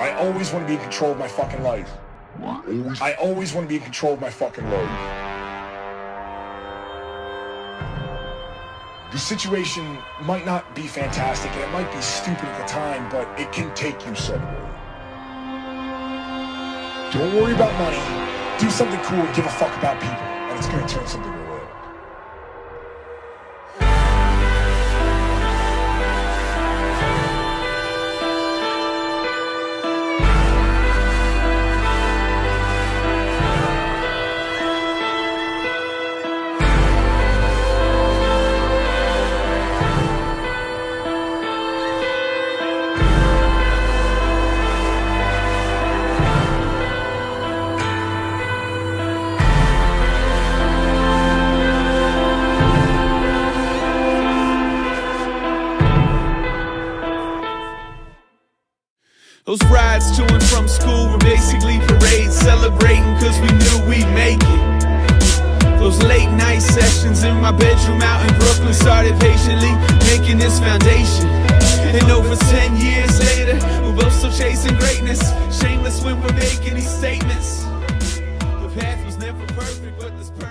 I always want to be in control of my fucking life. I always want to be in control of my fucking life. The situation might not be fantastic, and it might be stupid at the time, but it can take you somewhere. Don't worry about money. Do something cool and give a fuck about people, and it's going to turn something around. Those rides to and from school were basically parades, celebrating cause we knew we'd make it. Those late night sessions in my bedroom out in Brooklyn started patiently making this foundation. And over 10 years later, we're both still chasing greatness, shameless when we're making these statements. The path was never perfect, but this